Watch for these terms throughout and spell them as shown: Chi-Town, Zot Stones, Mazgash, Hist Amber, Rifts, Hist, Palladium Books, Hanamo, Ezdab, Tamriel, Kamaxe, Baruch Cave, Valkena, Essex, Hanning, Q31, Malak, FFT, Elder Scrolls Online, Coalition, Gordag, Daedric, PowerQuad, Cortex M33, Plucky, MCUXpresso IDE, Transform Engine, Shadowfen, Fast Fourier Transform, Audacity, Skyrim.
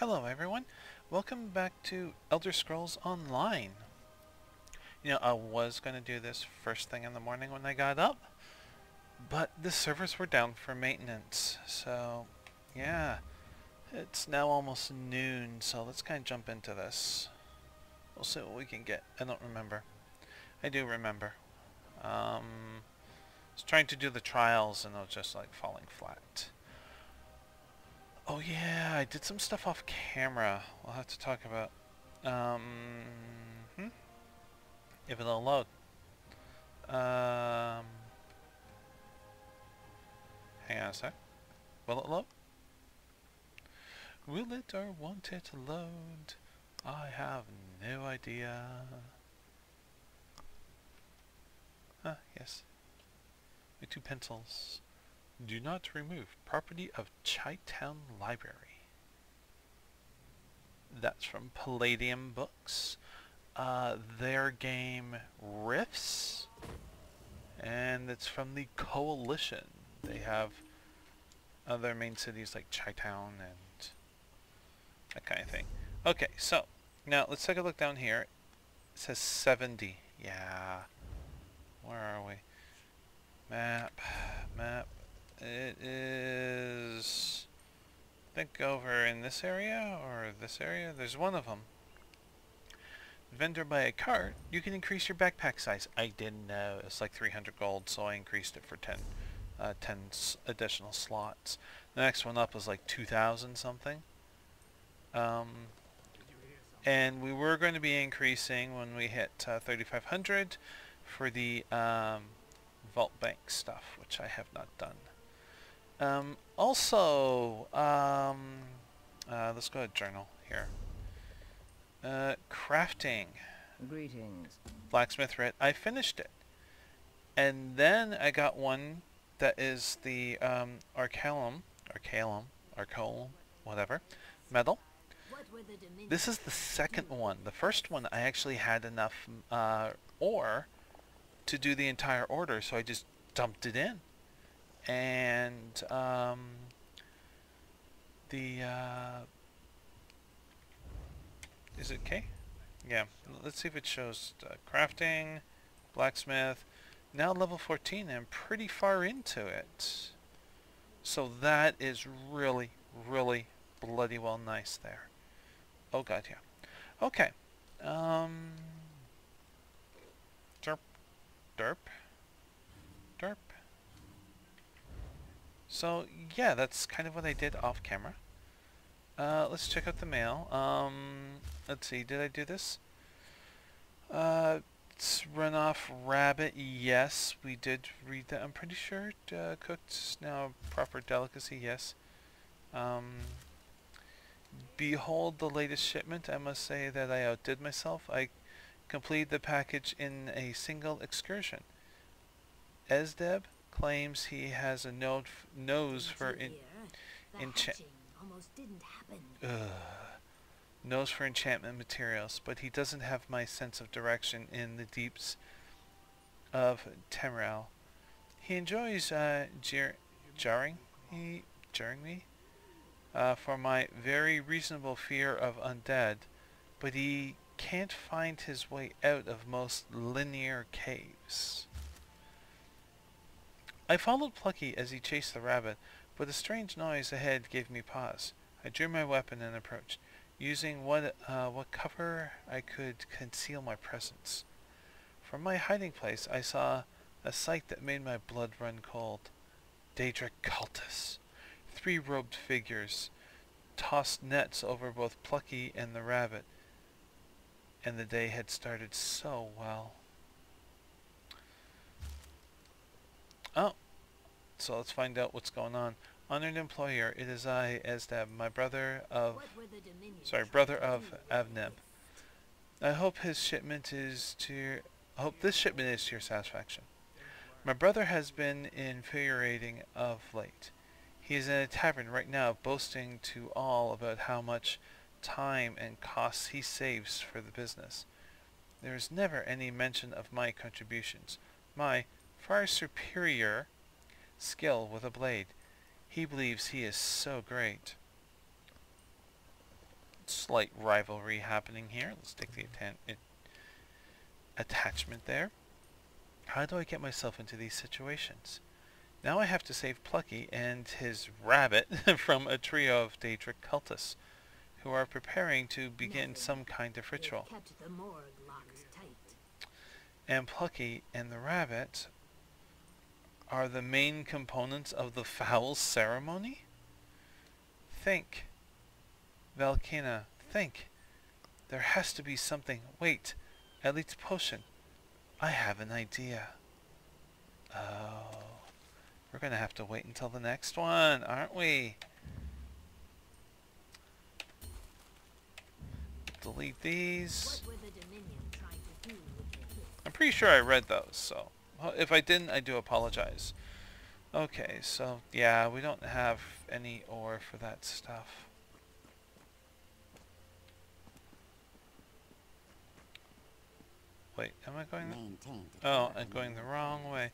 Hello everyone, welcome back to Elder Scrolls Online. You know, I was going to do this first thing in the morning when I got up, but the servers were down for maintenance, so yeah, it's now almost noon, so let's kind of jump into this. We'll see what we can get. I don't remember. I do remember. I was trying to do the trials and I was just like falling flat. Oh yeah, I did some stuff off camera. We'll have to talk about. If it'll load. Hang on a sec. Will it load? Will it or won't it load? I have no idea. Ah, yes. With two pencils. Do not remove property of Chi-Town Library. That's from Palladium Books. Their game Rifts, and it's from the Coalition. They have other main cities like Chi-Town and that kind of thing. Okay, so now let's take a look down here. It says 70. Yeah. Where are we? Map. It is, I think, over in this area or this area. There's one of them. Vendor by a cart, you can increase your backpack size. I didn't know. It's like 300 gold, so I increased it for 10 additional slots. The next one up was like 2,000 something. And we were going to be increasing when we hit 3,500 for the vault bank stuff, which I have not done. Let's go to journal here. Crafting. Greetings. Blacksmith Writ. I finished it. And then I got one that is the, Arcalum, whatever, metal. This is the second one. The first one I actually had enough, ore to do the entire order, so I just dumped it in. And is it K? Yeah. Let's see if it shows crafting, blacksmith. Now level 14. I'm pretty far into it, so that is really, really bloody well nice there. Oh god, yeah. Okay. Derp. So yeah, that's kind of what I did off camera. Let's check out the mail. Let's see, did I do this? Runoff rabbit, yes, we did read that. I'm pretty sure cooked now proper delicacy, yes. Behold the latest shipment. I must say that I outdid myself. I completed the package in a single excursion. Ezdab claims he has a nose for enchantment materials, but he doesn't have my sense of direction in the deeps of Tamriel. He enjoys jarring me for my very reasonable fear of undead, but he can't find his way out of most linear caves. I followed Plucky as he chased the rabbit, but a strange noise ahead gave me pause. I drew my weapon and approached, using what cover I could conceal my presence. From my hiding place, I saw a sight that made my blood run cold. Daedric cultists. Three robed figures tossed nets over both Plucky and the rabbit, and the day had started so well. Oh, so let's find out what's going on. Honored employer, it is I, Ezdab, my brother of Avneb. I hope this shipment is to your satisfaction. My brother has been infuriating of late. He is in a tavern right now, boasting to all about how much time and costs he saves for the business. There is never any mention of my contributions. My far superior skill with a blade. He believes he is so great. slight rivalry happening here. Let's take the attachment there. How do I get myself into these situations? Now I have to save Plucky and his rabbit from a trio of Daedric cultists who are preparing to begin some kind of ritual. And Plucky and the rabbit are the main components of the foul ceremony? Think. Valkena, think. There has to be something. Wait. Elite potion. I have an idea. Oh. We're going to have to wait until the next one, aren't we? Delete these. What were the Dominion trying to do with the Hist? I'm pretty sure I read those, so if I didn't, I do apologize. Okay, so yeah, we don't have any ore for that stuff. Wait, am I going the... Oh, I'm going the wrong way.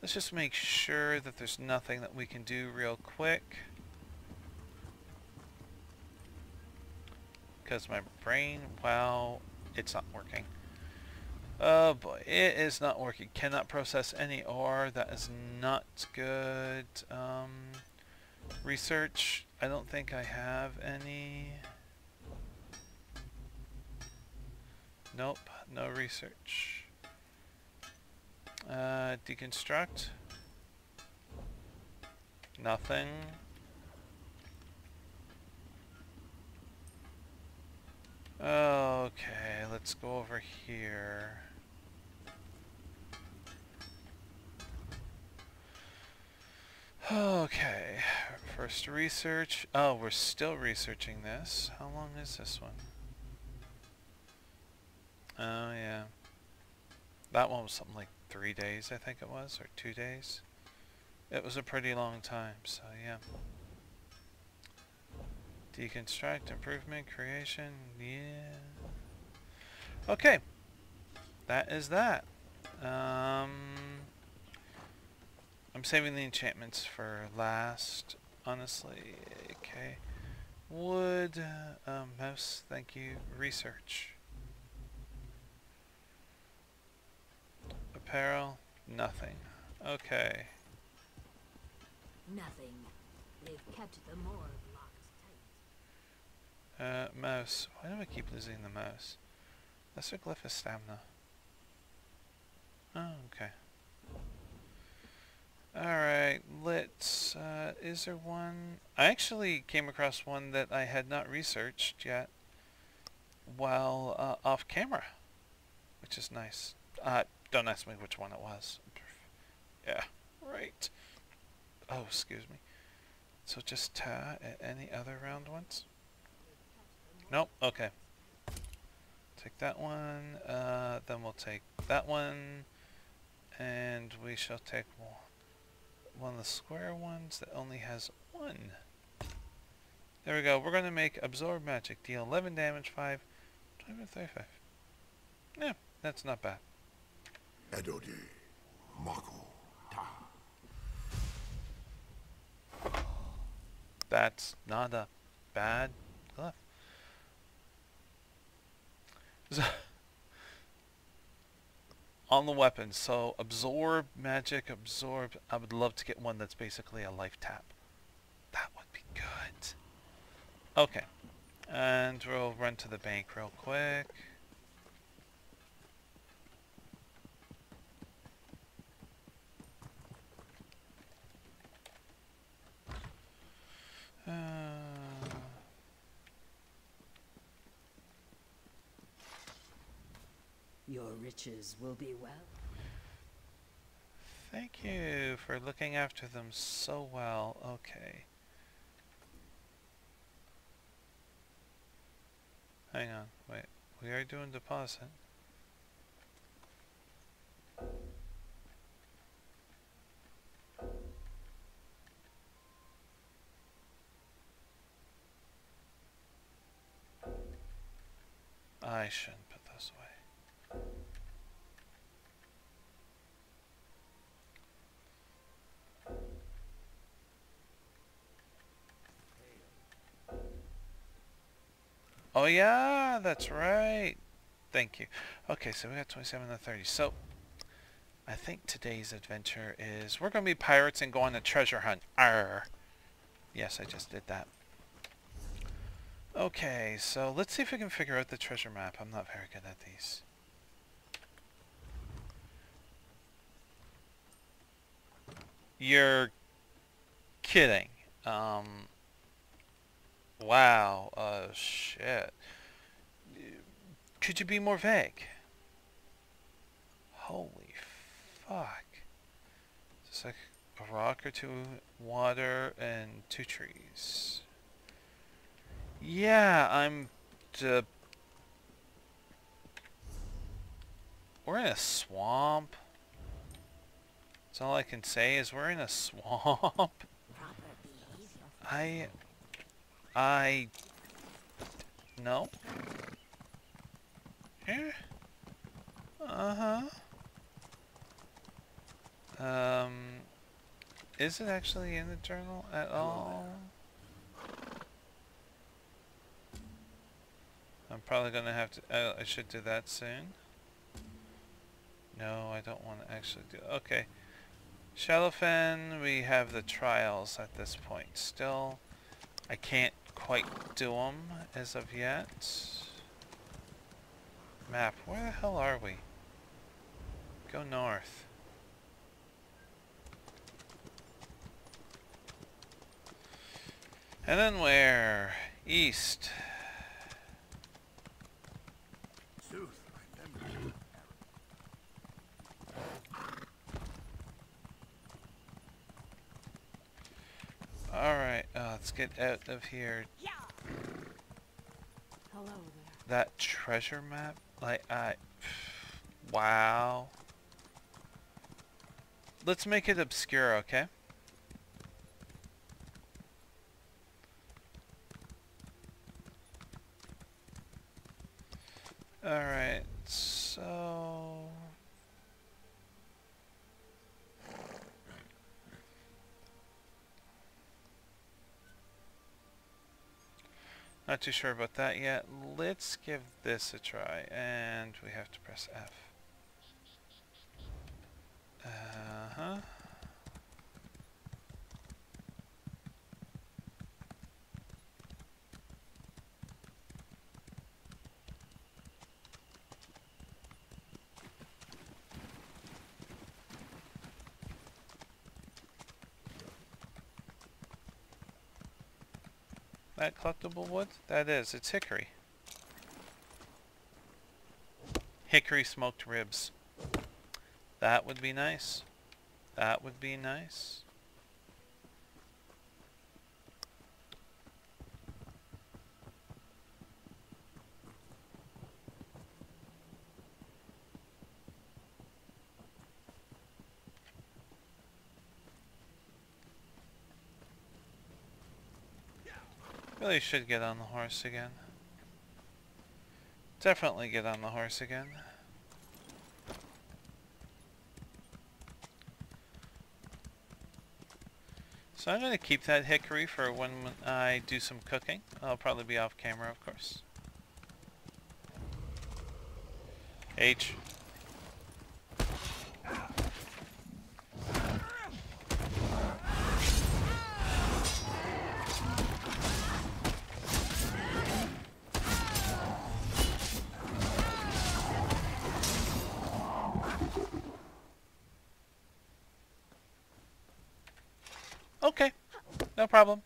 Let's just make sure that there's nothing that we can do real quick. Because my brain, well, it's not working. Oh boy, it is not working. Cannot process any ore. That is not good. Research, I don't think I have any. Nope, no research. Deconstruct. Nothing. Okay, let's go over here. Okay, first research. Oh, we're still researching this. How long is this one? Oh yeah, that one was something like 3 days, I think it was, or 2 days. It was a pretty long time, so yeah. Deconstruct, improvement, creation, yeah. Okay, that is that. I'm saving the enchantments for last, honestly. Okay, wood, mouse, thank you, research. Apparel, nothing. Okay. Nothing. They've kept the morgue locked tight. Mouse. Why do I keep losing the mouse? That's a glyph of stamina. Oh, okay. Alright, let's... is there one... I actually came across one that I had not researched yet while off camera, which is nice. Don't ask me which one it was. Yeah, right. Oh, excuse me. So just any other round ones? Nope, okay. Take that one, then we'll take that one, and we shall take one of the square ones that only has one. There we go. We're going to make absorb magic. Deal 11 damage, 5, 35. Yeah, that's not bad. That's not a bad glove. On the weapons, so absorb magic, absorb. I would love to get one that's basically a life tap. That would be good. Okay, and we'll run to the bank real quick. Your riches will be well. Thank you for looking after them so well. Okay. Hang on, wait. We are doing deposit. I shouldn't put this away. Oh yeah, that's right. Thank you. Okay, so we got 27 to 30. So I think today's adventure is we're going to be pirates and go on a treasure hunt. Arr. Yes, I just did that. Okay, so let's see if we can figure out the treasure map. I'm not very good at these. You're kidding. Wow. Shit. Could you be more vague? Holy fuck. Just like a rock or two, water, and two trees. Yeah, I'm... We're in a swamp. So all I can say is we're in a swamp. I... No. Here? Uh-huh. Is it actually in the journal at all? I'm probably gonna have to... I should do that soon. No, I don't want to actually do... Okay. Shadowfen, we have the trials at this point. Still, I can't quite do them as of yet. Map, where the hell are we? Go north. And then where? East. Alright, let's get out of here. Hello there. That treasure map? Like, wow. Let's make it obscure, okay? Alright, so... Not too sure about that yet. Let's give this a try. And we have to press F. Uh-huh. That collectible wood? That is. It's hickory. Hickory smoked ribs. That would be nice. That would be nice. Really should get on the horse again. Definitely get on the horse again. So I'm going to keep that hickory for when I do some cooking. I'll probably be off camera, of course. H. Okay, no problem.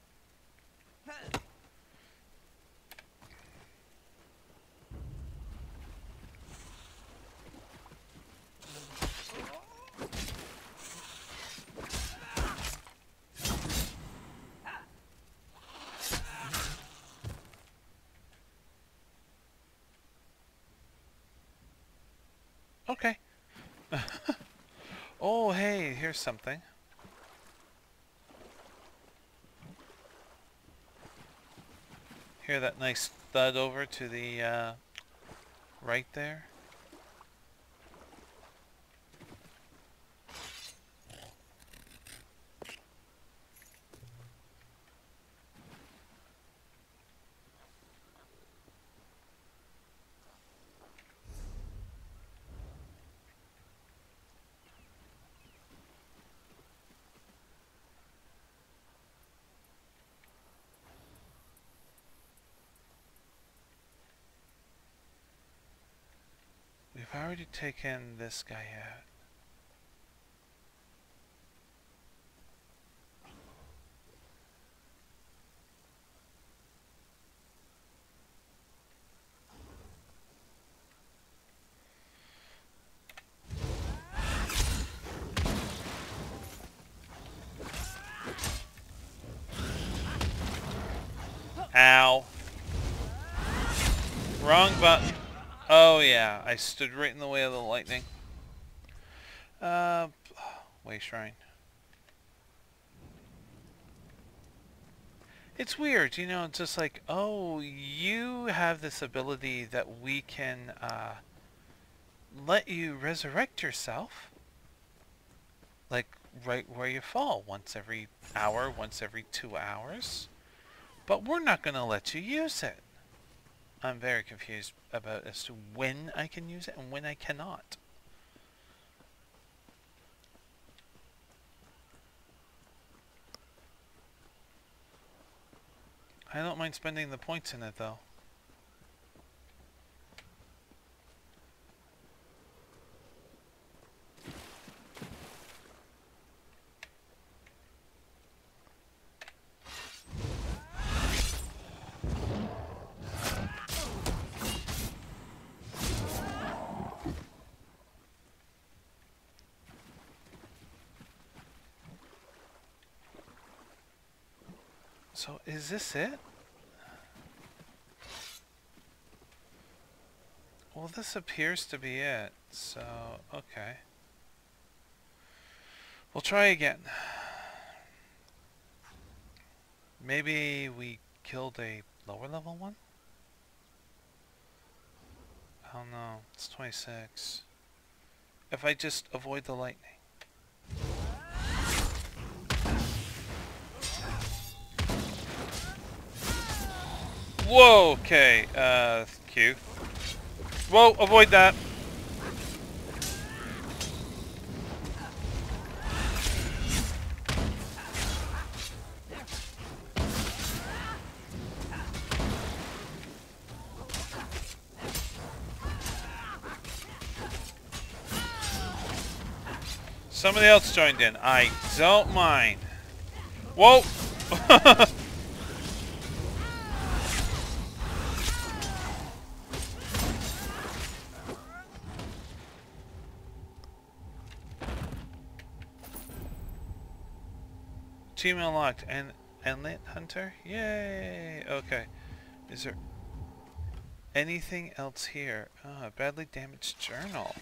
Okay. Oh, hey, here's something. Hear that nice thud over to the right there? I've already taken this guy out. Ow. Wrong button. Oh yeah, I stood right in the way of the lightning. Way shrine. It's weird, you know, it's just like, oh, you have this ability that we can let you resurrect yourself. Like, right where you fall, once every hour, once every 2 hours. But we're not going to let you use it. I'm very confused about as to when I can use it and when I cannot. I don't mind spending the points in it though. So is this it? Well, this appears to be it, so okay. We'll try again. Maybe we killed a lower level one? I don't know, it's 26. If I just avoid the lightning. Whoa, okay, Q. Whoa, avoid that. Somebody else joined in. I don't mind. Whoa! Team unlocked and Lit Hunter? Yay! Okay. Is there anything else here? Ah, badly damaged journal.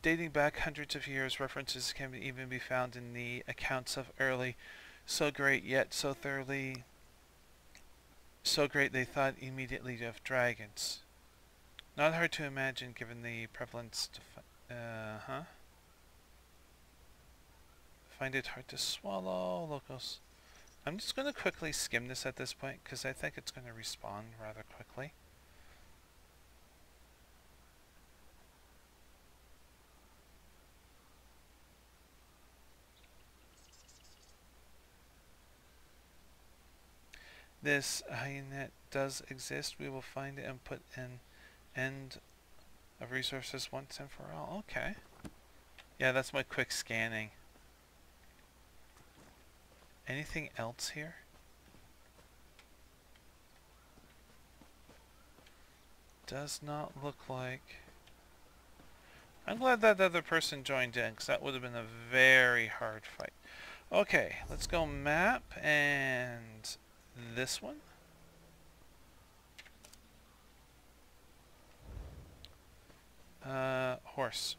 Dating back hundreds of years, references can even be found in the accounts of early. So great yet so thoroughly. So great they thought immediately of dragons. Not hard to imagine given the prevalence to find it hard to swallow, locals. I'm just going to quickly skim this at this point because I think it's going to respawn rather quickly. This hyenet does exist. We will find it and put an end of resources once and for all. Okay. Yeah, that's my quick scanning. Anything else here? Does not look like. I'm glad that the other person joined in, because that would have been a very hard fight. Okay, let's go map and this one. Horse.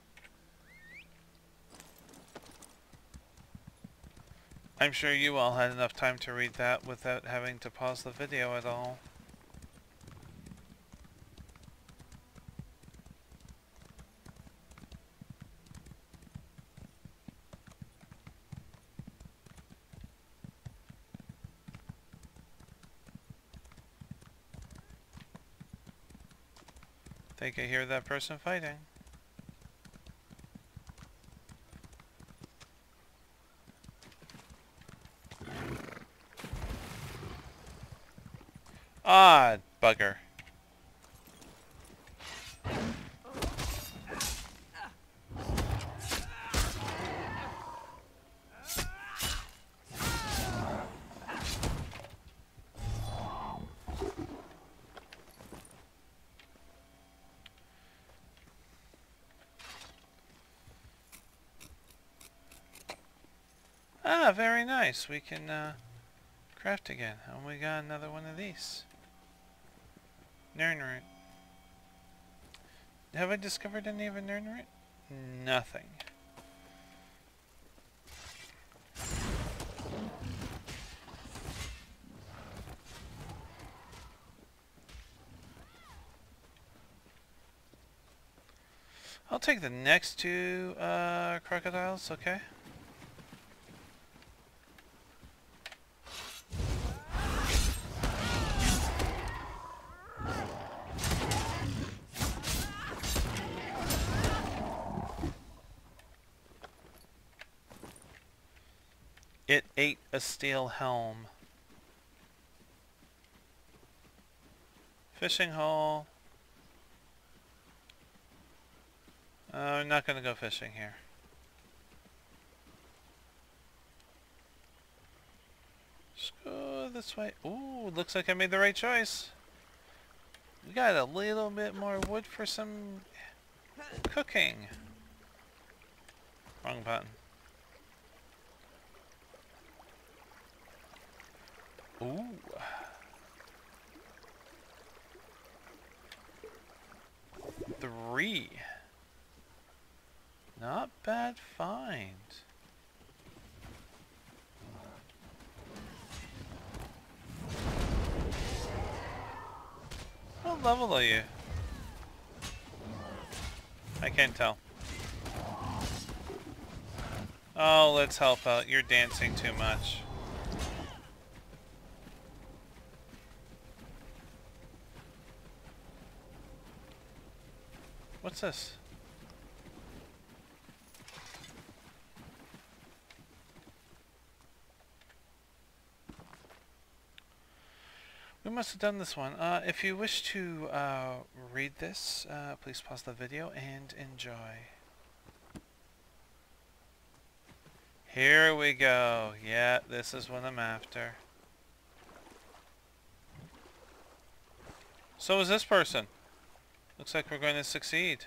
I'm sure you all had enough time to read that without having to pause the video at all. Think I hear that person fighting. Ah, bugger. Ah, very nice. We can craft again. And we got another one of these. Nern root. Have I discovered any of a Nern root? Nothing. I'll take the next two crocodiles, okay? It ate a steel helm. Fishing hole. I'm not going to go fishing here. Just go this way. Ooh, looks like I made the right choice. We got a little bit more wood for some cooking. Wrong button. Ooh. Three. Not bad find. What level are you? I can't tell. Oh, let's help out. You're dancing too much. What's this? We must have done this one. If you wish to read this, please pause the video and enjoy. Here we go. Yeah, this is what I'm after. So is this person. Looks like we're going to succeed.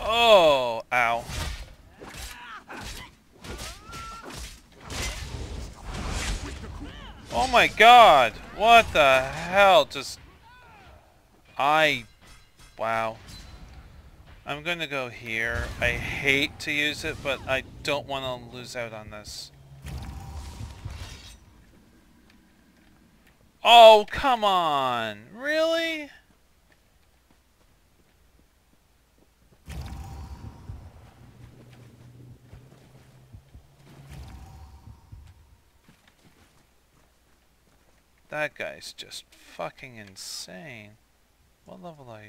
Oh, ow. Oh my god, what the hell just... Wow. I'm gonna go here. I hate to use it, but I don't want to lose out on this. Oh, come on! Really? That guy's just fucking insane. What level are you?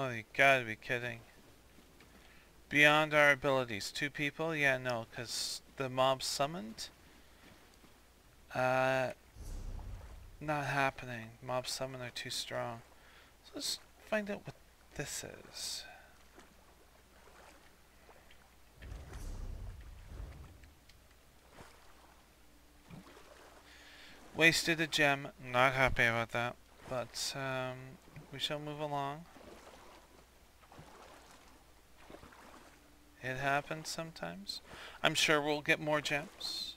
Oh, you gotta be kidding. Beyond our abilities. Two people? Yeah, no, because the mob summoned? Not happening. Mob summon are too strong. So let's find out what this is. Wasted a gem. Not happy about that. But, we shall move along. It happens sometimes. I'm sure we'll get more gems.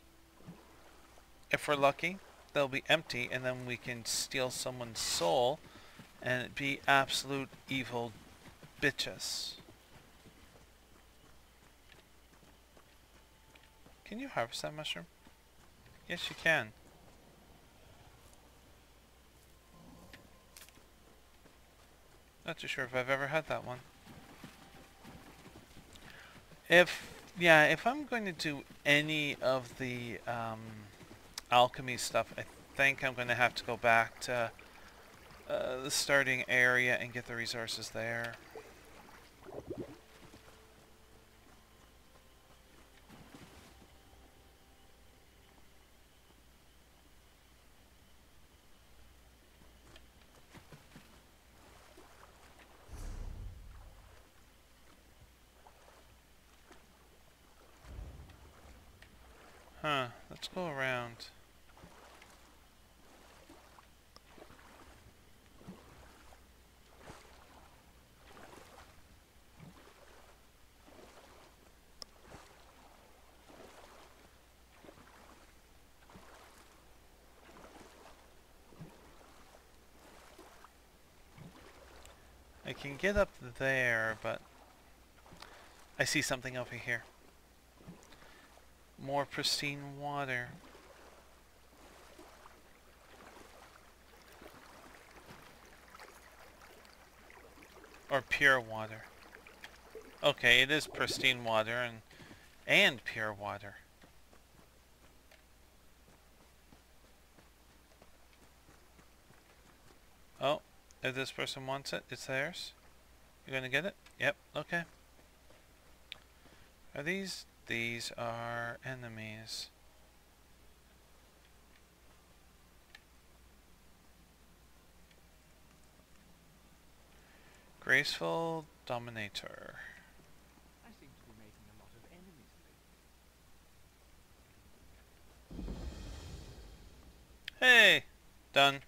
If we're lucky, they'll be empty, and then we can steal someone's soul and be absolute evil bitches. Can you harvest that mushroom? Yes, you can. Not too sure if I've ever had that one. If I'm going to do any of the alchemy stuff, I think I'm going to have to go back to the starting area and get the resources there. Huh, let's go around. I can get up there, but I see something over here. More pristine water. Or pure water. Okay, it is pristine water and pure water. Oh, if this person wants it, it's theirs. You're gonna get it? Yep, okay. Are these... These are enemies. Graceful Dominator. I seem to be making a lot of enemies. Hey! Done.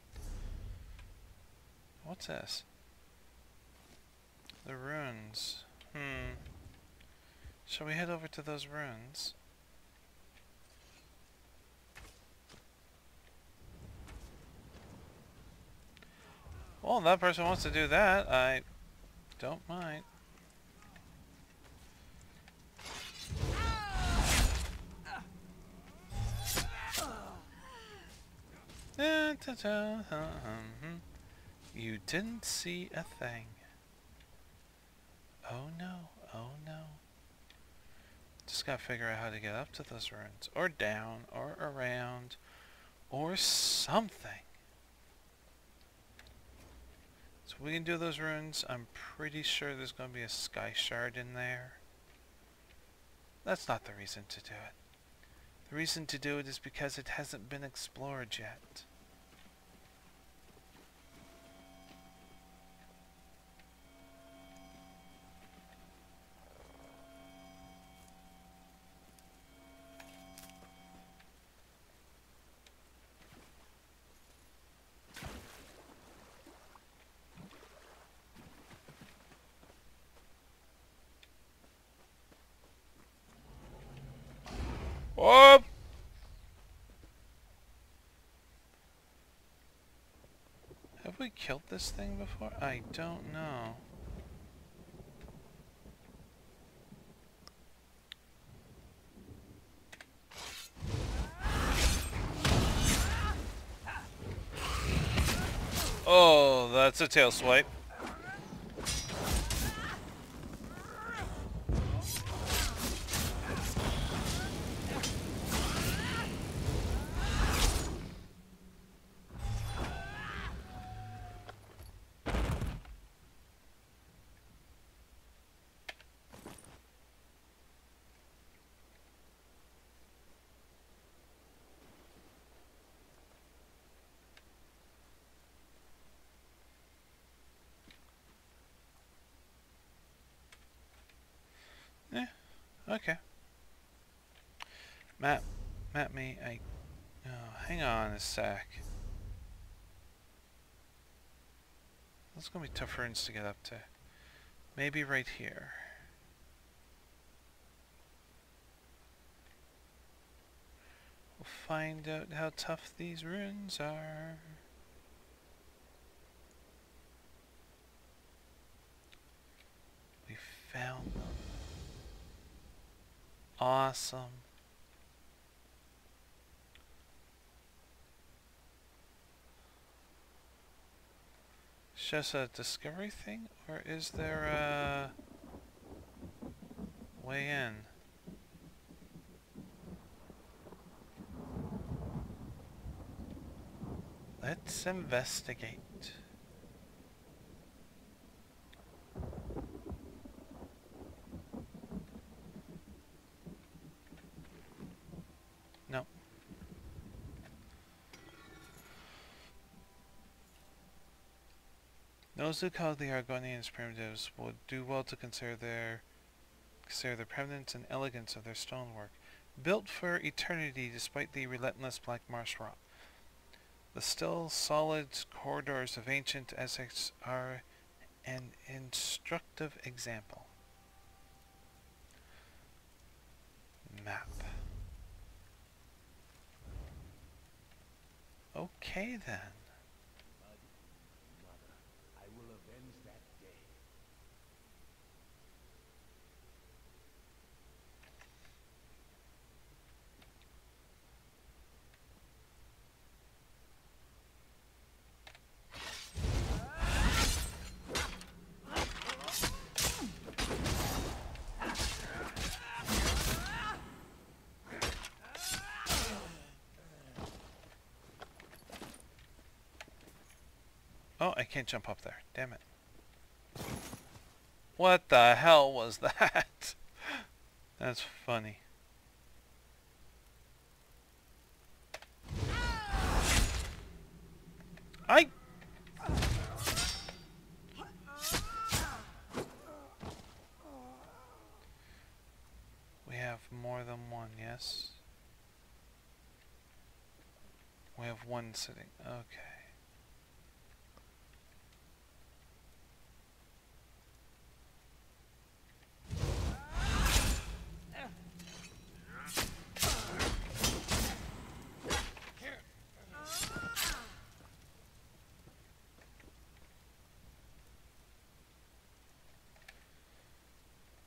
What's this? The runes. Hmm. Shall we head over to those ruins? Well, if that person wants to do that, I don't mind. You didn't see a thing. Oh no, oh no. Just gotta figure out how to get up to those ruins, or down, or around, or something. So we can do those ruins. I'm pretty sure there's gonna be a sky shard in there. That's not the reason to do it. The reason to do it is because it hasn't been explored yet. Up. Have we killed this thing before? I don't know. Oh, that's a tail swipe. Okay. Map me, hang on a sec. That's gonna be tough ruins to get up to. Maybe right here. We'll find out how tough these ruins are. found them. Awesome. It's just a discovery thing, or is there a way in? Let's investigate. No. Those who call the Argonians primitives will do well to consider the permanence and elegance of their stonework, built for eternity despite the relentless black marsh rock. The still solid corridors of ancient Essex are an instructive example. Map. Okay then. Mother, I will avenge that Oh, I can't jump up there. Damn it. What the hell was that? That's funny. I... We have more than one, yes? We have one sitting. Okay.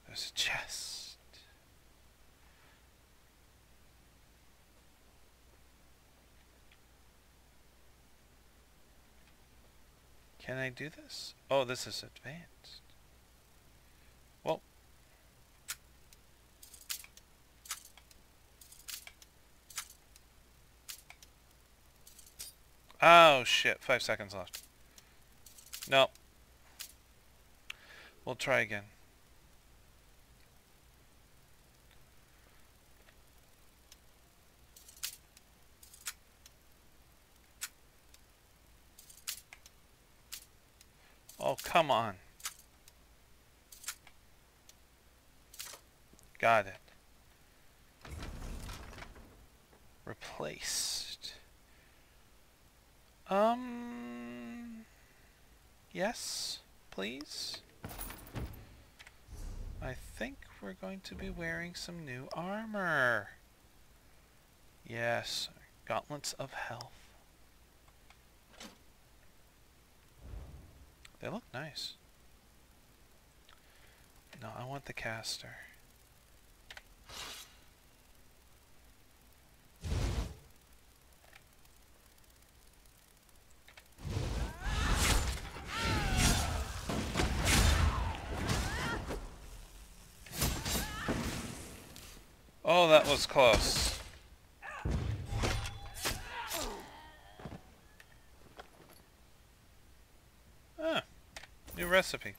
There's a chest. Can I do this? Oh, this is advanced. Well. Oh, shit. 5 seconds left. No. We'll try again. Oh, come on. Got it. Replaced. Yes, please. I think we're going to be wearing some new armor. Yes, gauntlets of health. They look nice. No, I want the caster. Oh, that was close. New recipe.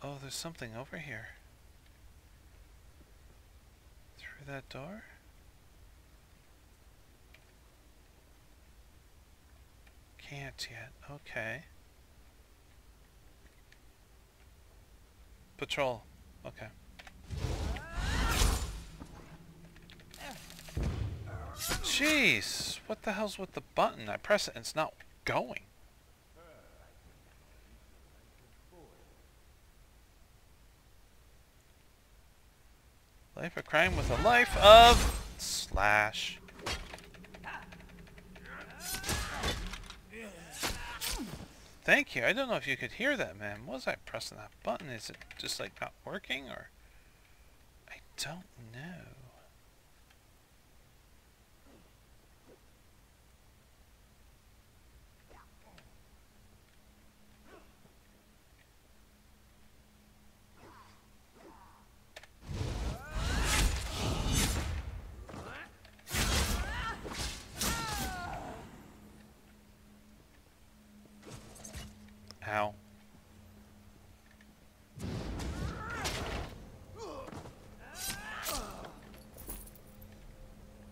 Oh, there's something over here. Through that door? Can't yet. Okay. Patrol. Okay. Jeez, what the hell's with the button? I press it and it's not going. Life of crime with a life of slash. Thank you. I don't know if you could hear that, man. What was I pressing that button? Is it just like not working, or I don't know. Ow.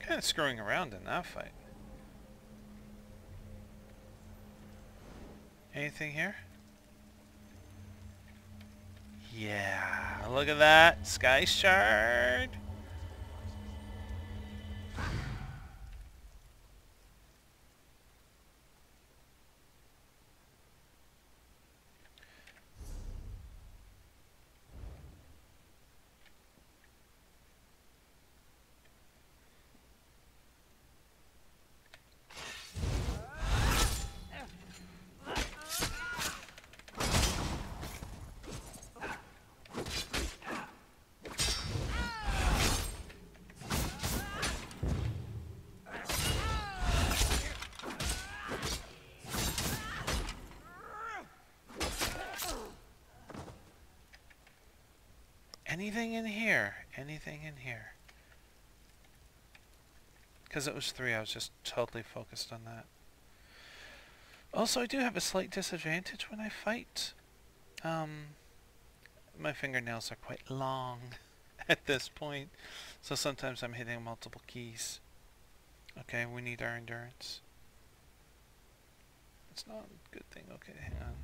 Kind of screwing around in that fight. Anything here? Yeah, look at that. Sky Shard. Anything in here? Anything in here? Because it was 3, I was just totally focused on that. Also, I do have a slight disadvantage when I fight. My fingernails are quite long at this point, so sometimes I'm hitting multiple keys. Okay, we need our endurance. It's not a good thing. Okay, hang on.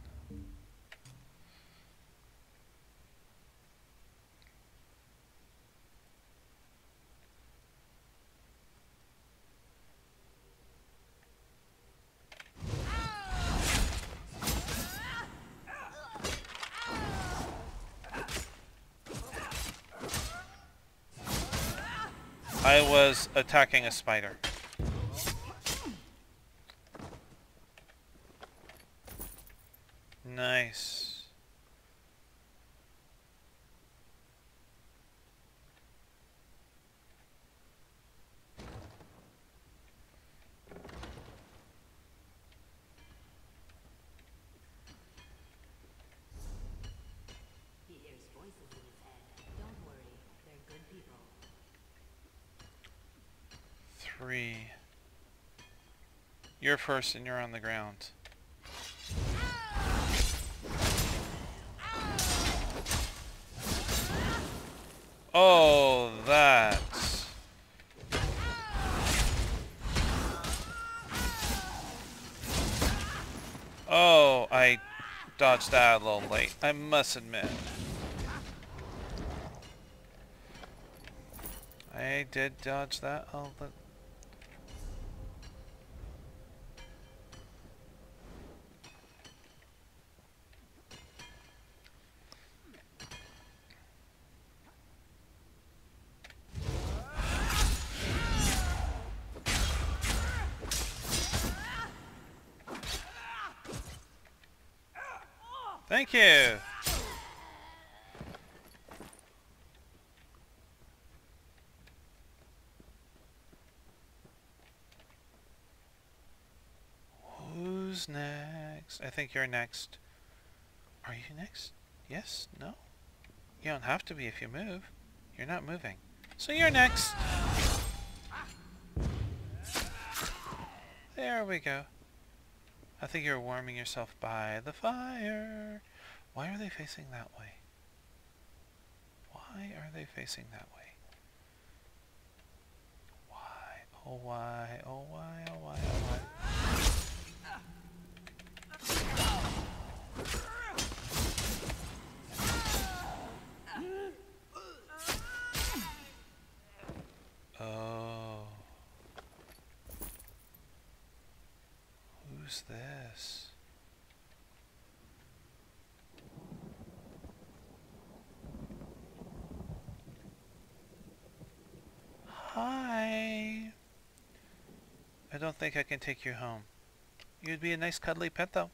I was attacking a spider. Nice. You're first and you're on the ground. Oh, that. Oh, I dodged that a little late, I must admit. I did dodge that a little late. Thank you. Who's next? I think you're next. Are you next? Yes? No? You don't have to be if you move. You're not moving. So you're next. There we go. I think you're warming yourself by the fire. Why are they facing that way? Why are they facing that way? Why? Oh why? Oh why? Oh why? Oh why? Oh. Who's this? Hi. I don't think I can take you home. You'd be a nice cuddly pet though.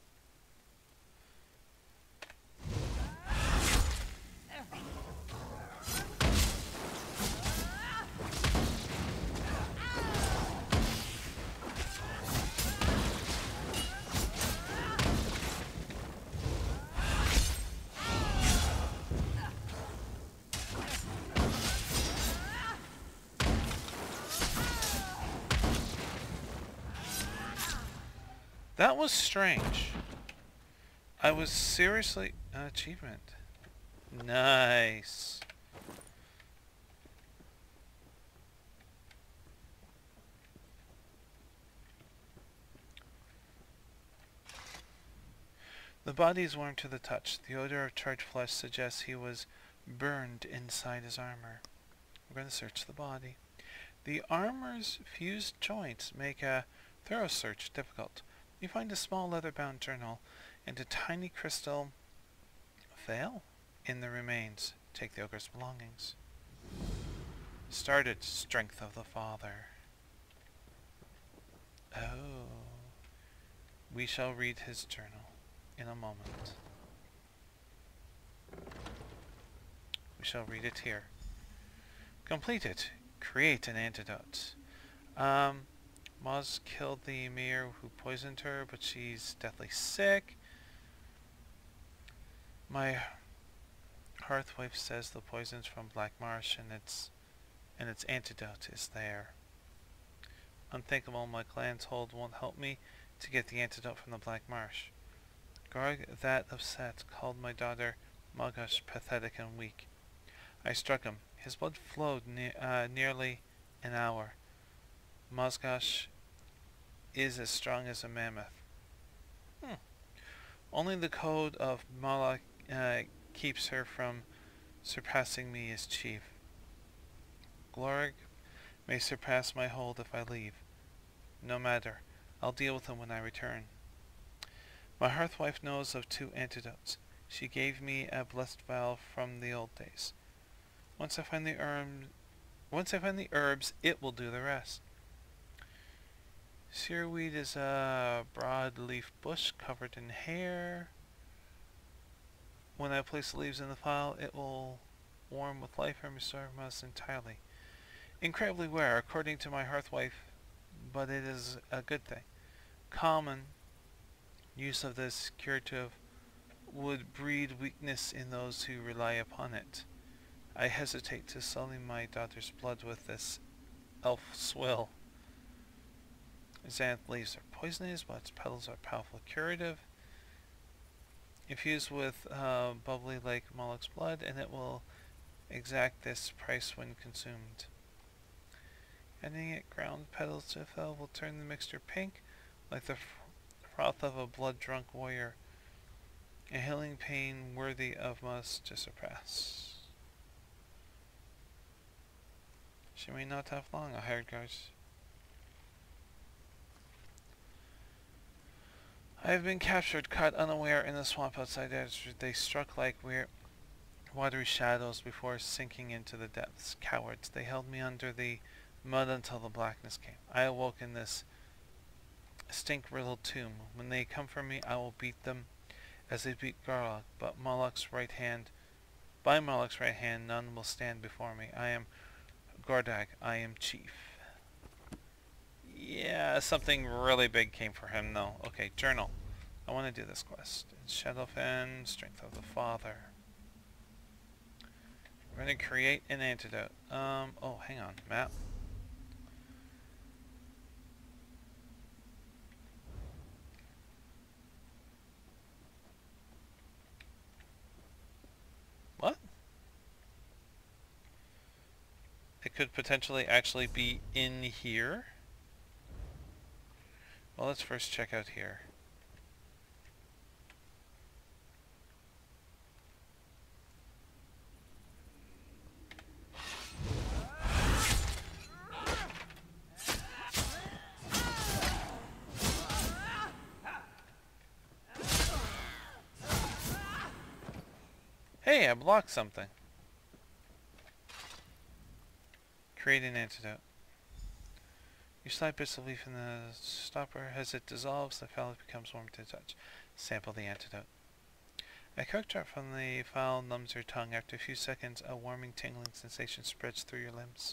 That was strange. I was seriously... achievement. Nice. The body is warm to the touch. The odor of charred flesh suggests he was burned inside his armor. We're going to search the body. The armor's fused joints make a thorough search difficult. You find a small leather-bound journal and a tiny crystal veil in the remains. Take the ogre's belongings. Started Strength of the Father. Oh. We shall read his journal in a moment. We shall read it here. Complete it. Create an antidote. Maz killed the Emir who poisoned her, but she's deathly sick. My hearthwife says the poison's from Black Marsh and its antidote is there. Unthinkable, my clan's hold won't help me to get the antidote from the Black Marsh. Gordag, that upset, called my daughter Mogosh pathetic and weak. I struck him. His blood flowed nearly an hour. Mazgash is as strong as a mammoth. Only the code of Malak keeps her from surpassing me as chief. Glurig may surpass my hold if I leave. No matter. I'll deal with him when I return. My hearthwife knows of two antidotes. She gave me a blessed vial from the old days. Once I find the herbs, it will do the rest. Searweed is a broadleaf bush covered in hair. When I place the leaves in the pile, it will warm with life and restore us entirely. Incredibly rare, according to my hearthwife, but it is a good thing. Common use of this curative would breed weakness in those who rely upon it. I hesitate to sully my daughter's blood with this elf swill. Xanth leaves are poisonous, but its petals are powerful curative. Infuse with bubbly like Malak's blood, and it will exact this price when consumed. Adding it ground petals to fell will turn the mixture pink, like the froth of a blood-drunk warrior. A healing pain worthy of us to surpass. She may not have long, I hired guards. I have been captured, caught unaware in the swamp outside Daedric. They struck like weird, watery shadows before sinking into the depths. Cowards. They held me under the mud until the blackness came. I awoke in this stink-riddled tomb. When they come for me, I will beat them as they beat Gordag. But by Malak's right hand, none will stand before me. I am Gordag, I am chief. Yeah, something really big came for him though. Okay, journal. I want to do this quest. Shadowfen, Strength of the Father. We're going to create an antidote. Oh, hang on. Map. What? It could potentially actually be in here. Well, let's first check out here. Hey, I blocked something. Create an antidote. You slide bits of leaf in the stopper. As it dissolves, the file becomes warm to touch. Sample the antidote. A coke drop from the file numbs your tongue. After a few seconds, a warming, tingling sensation spreads through your limbs.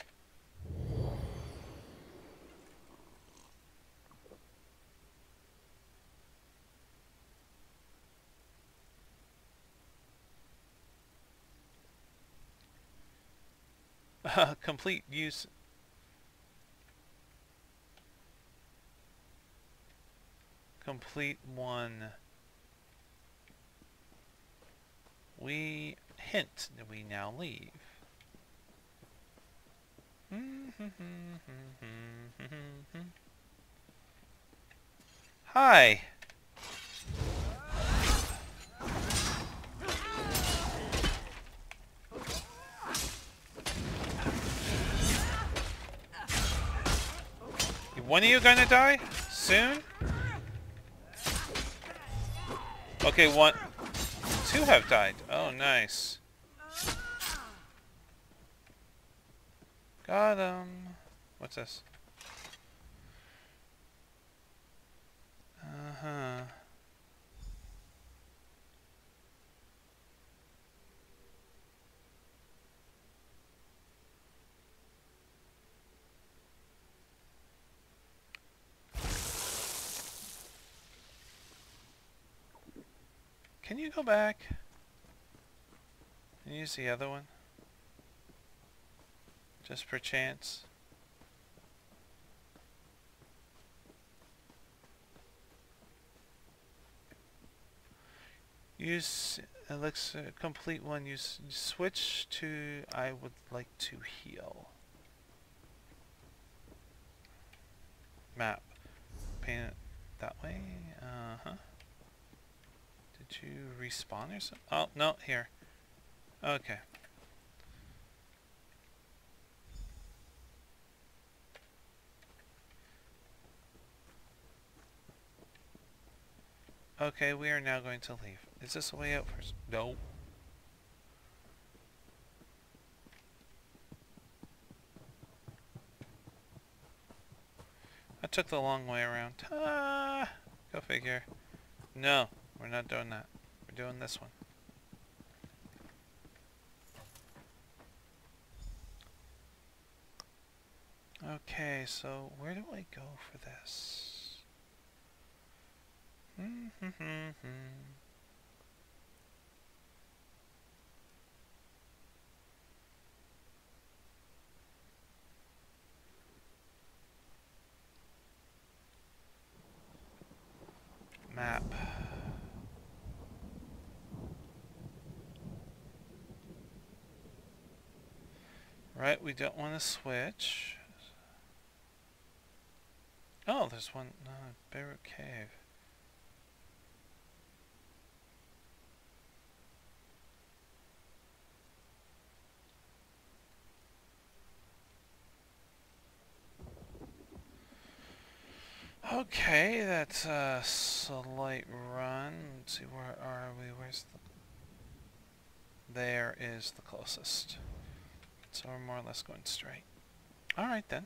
Complete use. complete one. We hint that we now leave. Hi. One of you gonna die soon? Okay, one, two have died. Oh, nice. Got him. What's this? Uh-huh. Can you go back? Can you use the other one? Just for chance. Use elixir, complete one, use switch to I would like to heal. Map. Paint it that way. Uh-huh. Did you respawn or something? Oh, no, here. Okay. Okay, we are now going to leave. Is this a way out first? No. I took the long way around. Ah, go figure. No, we're not doing that. We're doing this one. Okay, so where do I go for this? Map. Right, we don't want to switch. Oh, there's one, Baruch Cave. Okay, that's a slight run. Let's see, where are we? Where's the... There is the closest. So we're more or less going straight. Alright then.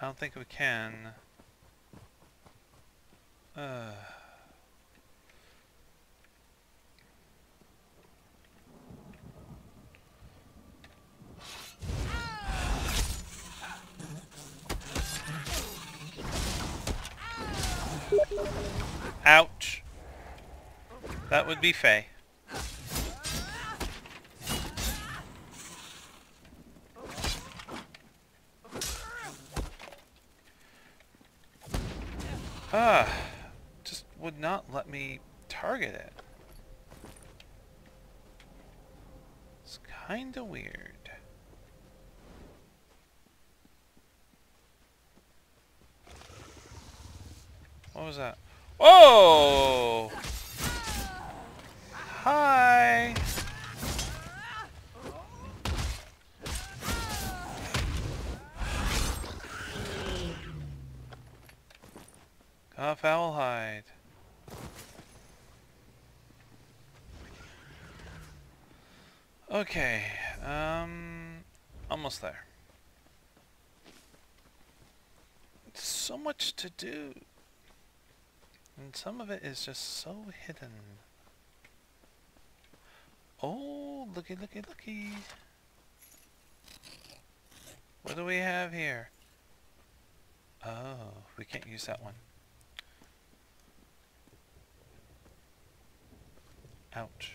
I don't think we can. Ouch. That would be Faye. Just would not let me target it. It's kinda weird. What was that? Oh! Hi! Cuff owl hide. Okay, almost there. It's so much to do. And some of it is just so hidden. Oh, looky, looky, looky. What do we have here? Oh, we can't use that one. Ouch.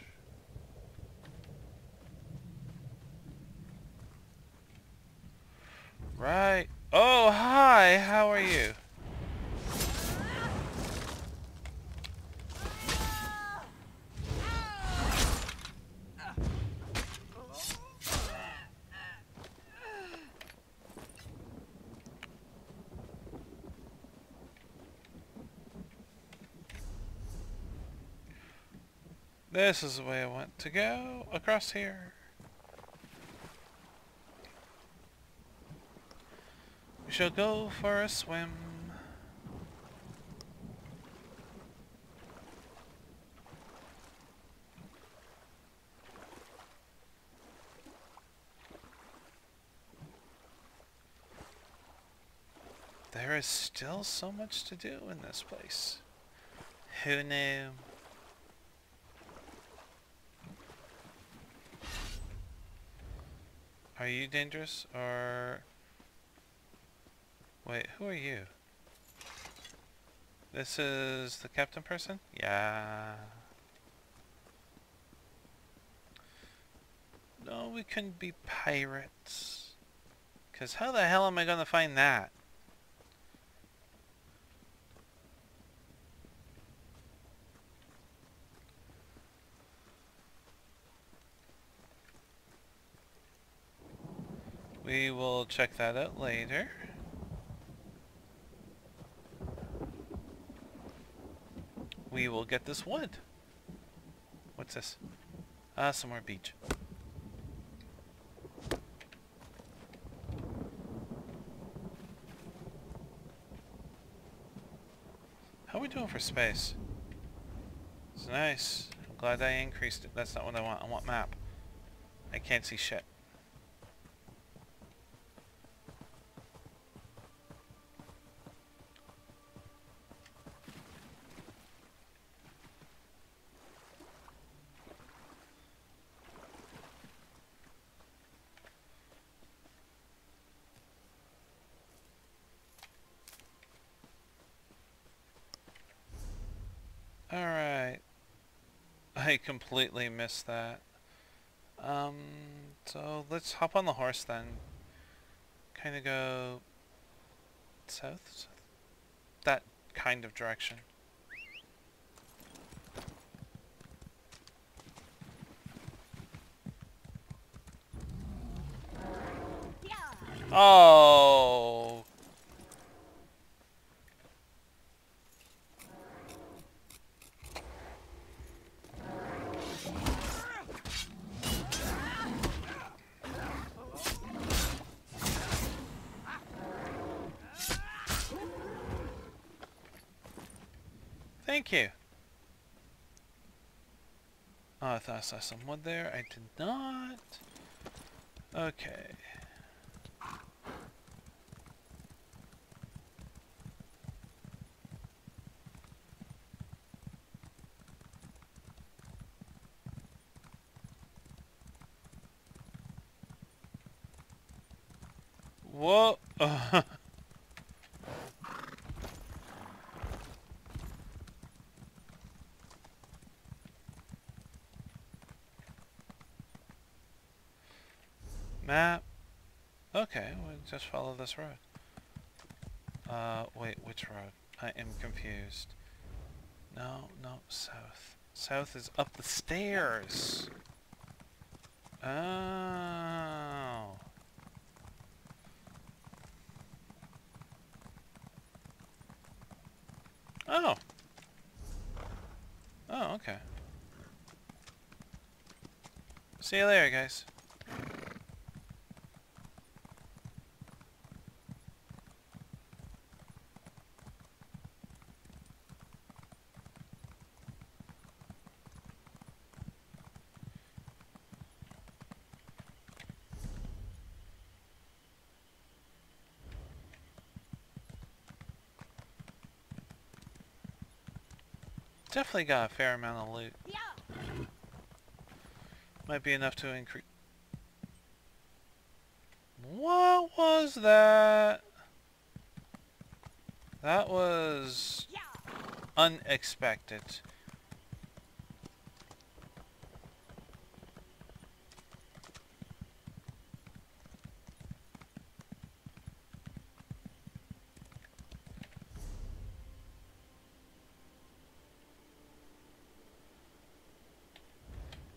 Right. Oh, hi, how are you? This is the way I want to go, across here. We shall go for a swim. There is still so much to do in this place. Who knew? Are you dangerous or... Wait, who are you? This is the captain person? Yeah. No, we couldn't be pirates. 'Cause how the hell am I gonna find that? We will check that out later. We will get this wood. What's this? Ah, some more beach. How are we doing for space? It's nice. I'm glad I increased it. That's not what I want. I want map. I can't see shit. I completely missed that. So let's hop on the horse then. Kind of go south? That kind of direction. Oh! Thank you. Oh, I thought I saw some wood there. I did not. Okay. Whoa. Map. Okay, we'll just follow this road. Wait, which road? I am confused. No, south. South is up the stairs. Oh. Oh. Oh, okay. See you later, guys. Definitely got a fair amount of loot. Might be enough to increase. What was that? That was unexpected.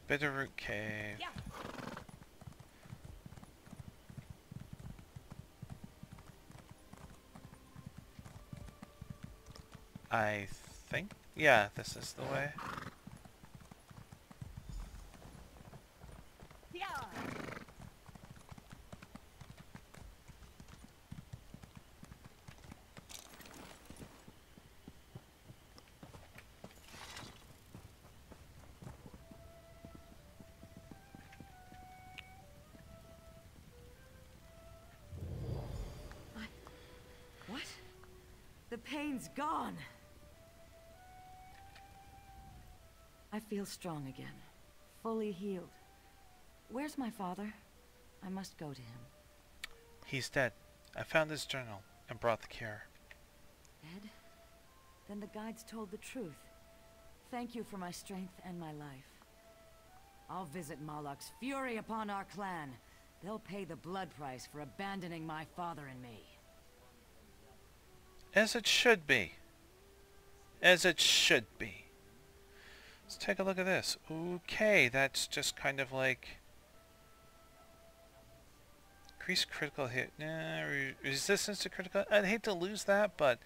Baruch Cave. I think, yeah, this is the way. pain's gone. I feel strong again, fully healed. Where's my father? I must go to him. He's dead. I found his journal and brought the cure. Dead? Then the guides told the truth. Thank you for my strength and my life. I'll visit Malak's fury upon our clan. They'll pay the blood price for abandoning my father and me. As it should be. As it should be. Let's take a look at this. Okay, that's just kind of like... Increase critical hit. Nah, resistance to critical... I'd hate to lose that, but...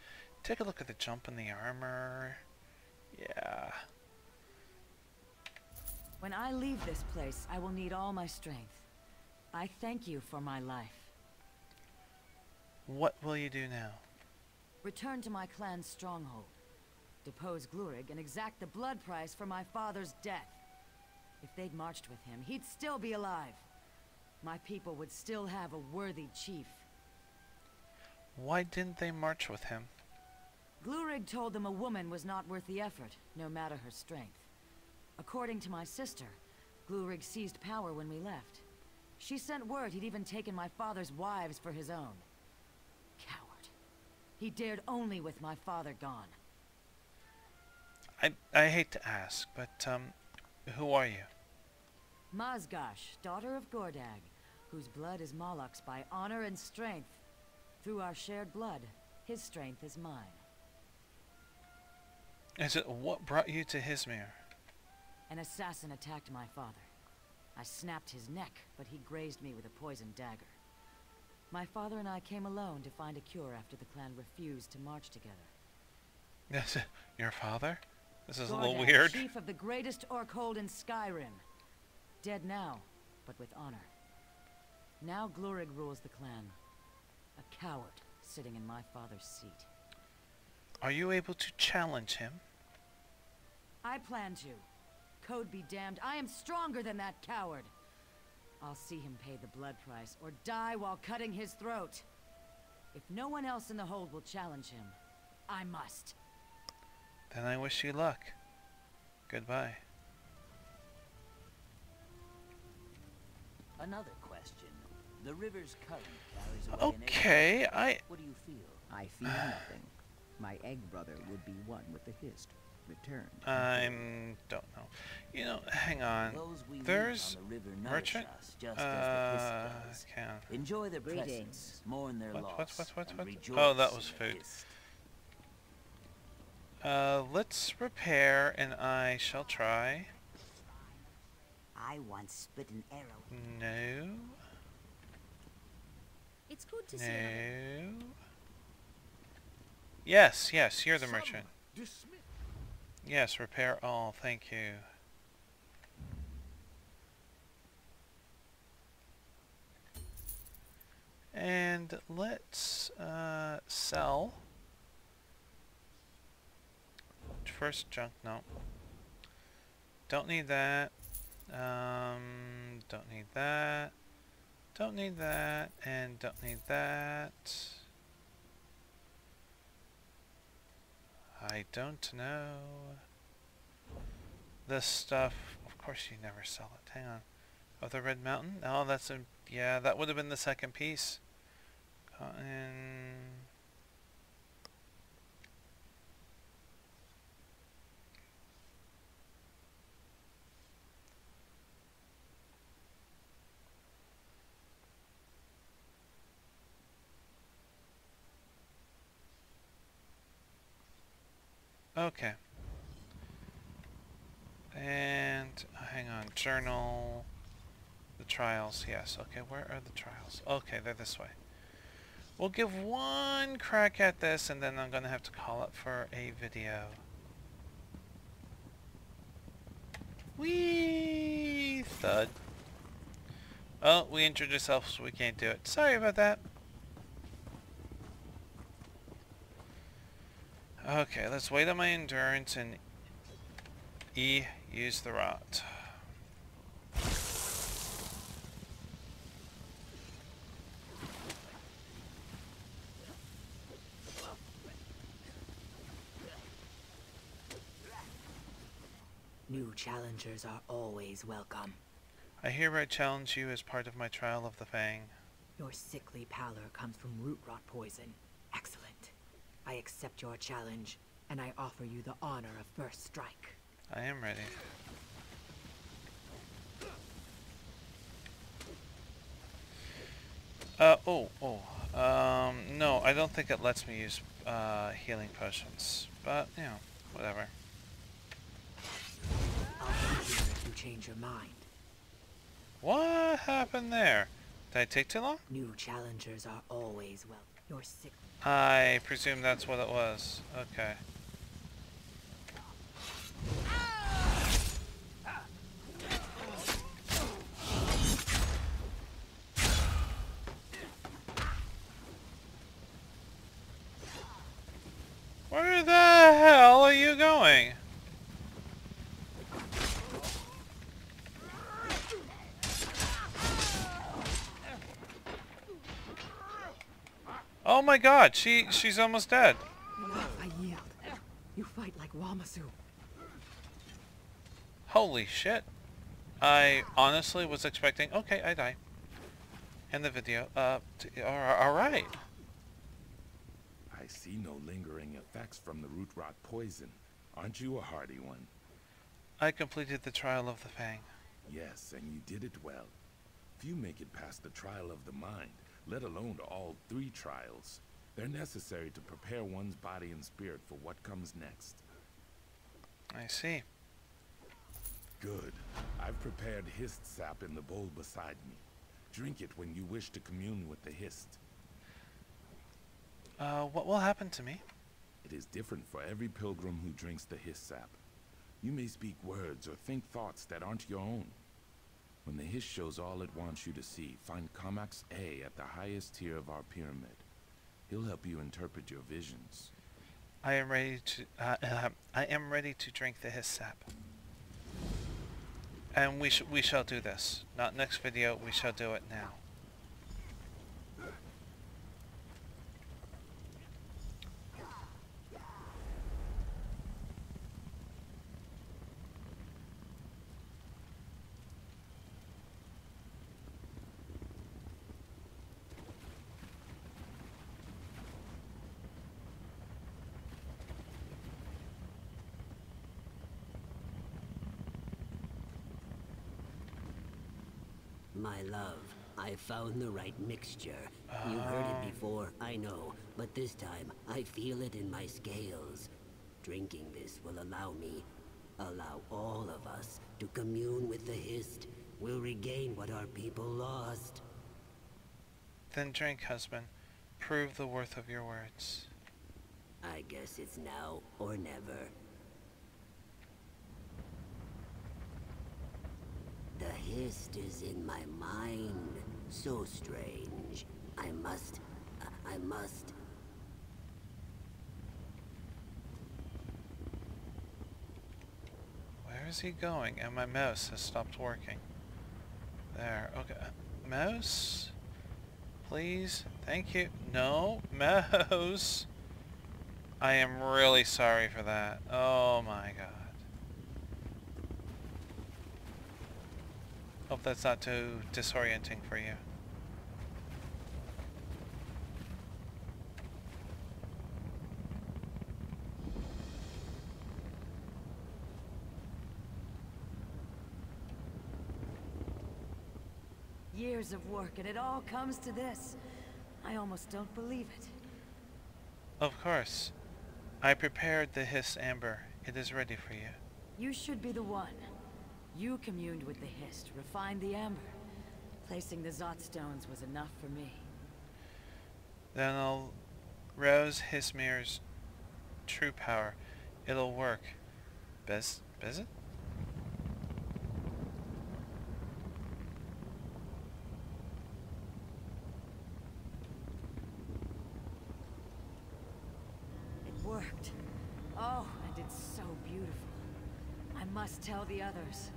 Take a look at the jump in the armor. Yeah. When I leave this place, I will need all my strength. I thank you for my life. What will you do now? Return to my clan's stronghold. Depose Glurig and exact the blood price for my father's death. If they'd marched with him, he'd still be alive. My people would still have a worthy chief. Why didn't they march with him? Glurig told them a woman was not worth the effort, no matter her strength. According to my sister, Glurig seized power when we left. She sent word he'd even taken my father's wives for his own. Coward. He dared only with my father gone. I hate to ask, but who are you? Mazgash, daughter of Gordag, whose blood is Malak's by honor and strength. Through our shared blood, his strength is mine. Is it what brought you to Hismir? An assassin attacked my father. I snapped his neck, but he grazed me with a poisoned dagger. My father and I came alone to find a cure after the clan refused to march together. Yes, your father? This is Gordag, a little weird. Chief of the greatest orc hold in Skyrim. Dead now, but with honor. Now Glurig rules the clan. A coward sitting in my father's seat. Are you able to challenge him? I plan to. Code be damned, I am stronger than that coward. I'll see him pay the blood price or die while cutting his throat. If no one else in the hold will challenge him, I must. Then I wish you luck. Goodbye. Another question. The river's current carries away an egg. What do you feel? I feel nothing. My egg brother would be one with the Hist. Returned. Don't know. You know, hang on. There's on the river merchant. Us, just as the Hist does. Enjoy their presence, mourn their loss. What? Oh, that was food. Let's repair, and I shall try. I once spit an arrow. No. It's good to see you. No. Yes, yes, you're the merchant. Yes, repair all, thank you. And let's sell. First junk, no. Don't need that. Don't need that. Don't need that, and don't need that. I don't know. This stuff, of course you never sell it. Hang on. Oh, the Red Mountain? Oh, that's a... Yeah, that would have been the second piece. Cotton... Okay. And hang on, journal, the trials, yes. Okay, where are the trials? Okay, they're this way. We'll give one crack at this and then I'm gonna have to call it for a video. Whee! Thud. Oh, we injured ourselves so we can't do it. Sorry about that. Okay, let's wait on my endurance and use the rot. New challengers are always welcome. I hereby challenge you as part of my trial of the Fang. Your sickly pallor comes from root rot poison. Excellent. I accept your challenge, and I offer you the honor of first strike. I am ready. No, I don't think it lets me use healing potions, but, you know, whatever. I'll be here if you change your mind. What happened there? Did I take too long? New challengers are always welcome. You're sick. I presume that's what it was. Okay. Where the hell are you going? Oh my god, she's almost dead. I yield. You fight like Wamasu. Holy shit. I honestly was expecting... Okay, I die. End the video. Alright. I see no lingering effects from the root rot poison. Aren't you a hardy one? I completed the trial of the Fang. Yes, and you did it well. Few make it past the trial of the mind, let alone all three trials. They're necessary to prepare one's body and spirit for what comes next. I see. Good. I've prepared Hist sap in the bowl beside me. Drink it when you wish to commune with the Hist. What will happen to me? It is different for every pilgrim who drinks the Hist sap. You may speak words or think thoughts that aren't your own. When the Hist shows all it wants you to see, find Kamaxe A at the highest tier of our pyramid. He'll help you interpret your visions. I am ready to drink the Hist sap. And we shall do this. Not next video, we shall do it now. My love, I found the right mixture. You heard it before, I know, but this time I feel it in my scales. Drinking this will allow all of us to commune with the Hist. We'll regain what our people lost. Then drink, husband. Prove the worth of your words. I guess it's now or never. The Hist is in my mind. So strange. I must. Where is he going? And my mouse has stopped working. There. Okay. Mouse? Please? Thank you. No. Mouse! I am really sorry for that. Oh my god. Hope that's not too disorienting for you. Years of work, and it all comes to this. I almost don't believe it. Of course. I prepared the Hist Amber. It is ready for you. You should be the one. You communed with the Hist, refined the amber. Placing the Zot Stones was enough for me. Then I'll rouse Hismir's true power. It'll work. Best it? It worked. Oh, and it's so beautiful. I must tell the others.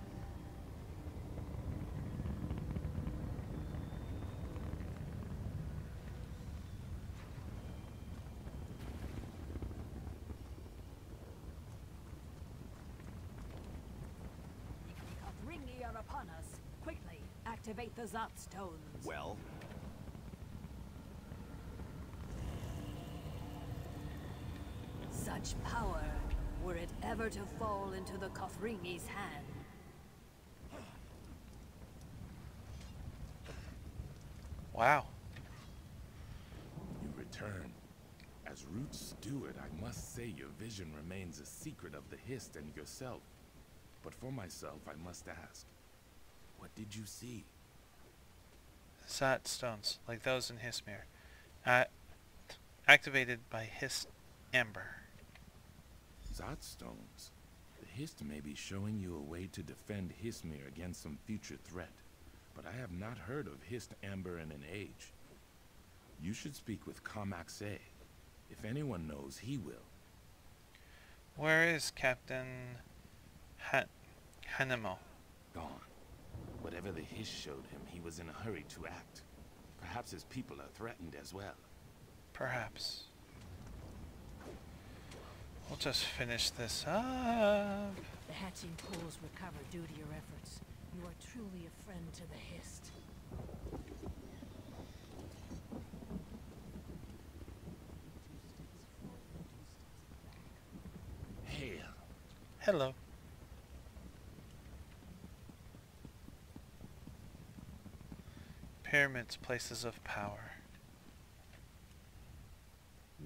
upon us. Quickly, activate the Zot Stones. Well? Such power, were it ever to fall into the Kothringi's hand. Wow. You return. As Root Steward, I must say your vision remains a secret of the Hist and yourself. But for myself, I must ask, what did you see? Zot Stones, like those in Hismir. Activated by Hist Amber. Zot Stones? The Hist may be showing you a way to defend Hismir against some future threat, but I have not heard of Hist Amber in an age. You should speak with Kamaxe. If anyone knows, he will. Where is Captain Hanamo? Gone. Whatever the Hist showed him, he was in a hurry to act. Perhaps his people are threatened as well. Perhaps. We'll just finish this up. The hatching pools recovered due to your efforts. You are truly a friend to the Hist. Hail. Hello. Pyramids, places of power.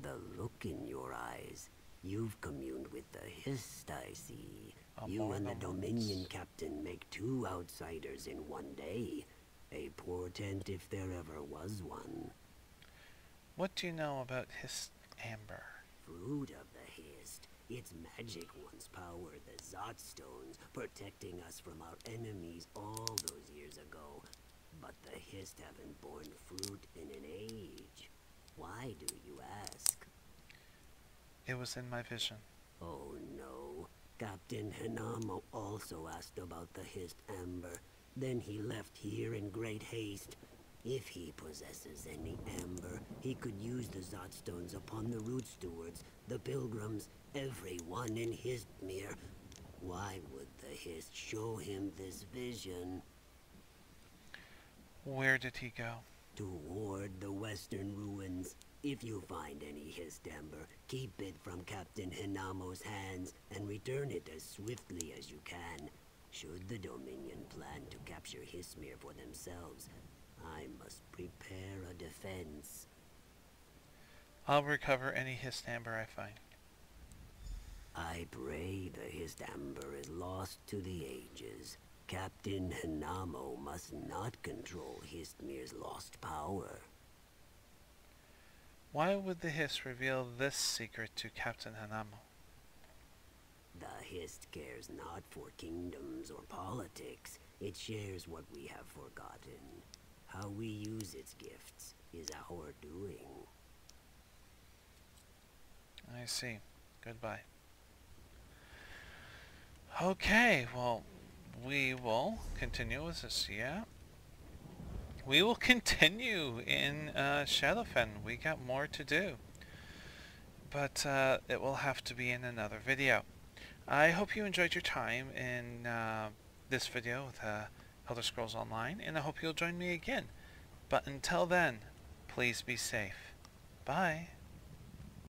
The look in your eyes. You've communed with the Hist, I see. You and the Dominion Captain make two outsiders in one day. A portent if there ever was one. What do you know about Hist Amber? Fruit of the Hist. Its magic once powered the Zot Stones, protecting us from our enemies all those years ago. But the Hist haven't borne fruit in an age. Why do you ask? It was in my vision. Oh no. Captain Hanamo also asked about the Hist Amber. Then he left here in great haste. If he possesses any amber, he could use the Zot Stones upon the Root Stewards, the Pilgrims, everyone in Hismir. Why would the Hist show him this vision? Where did he go? Toward the western ruins. If you find any Hist Amber, keep it from Captain Hinamo's hands and return it as swiftly as you can. Should the Dominion plan to capture Hismir for themselves, I must prepare a defense. I'll recover any Hist Amber I find. I pray the Hist Amber is lost to the ages. Captain Hanamo must not control Hismir's lost power. Why would the Hist reveal this secret to Captain Hanamo? The Hist cares not for kingdoms or politics. It shares what we have forgotten. How we use its gifts is our doing. I see. Goodbye. Okay, well, we will continue with this, yeah? We will continue in Shadowfen. We got more to do, but it will have to be in another video. I hope you enjoyed your time in this video with Elder Scrolls Online, and I hope you'll join me again. But until then, please be safe. Bye.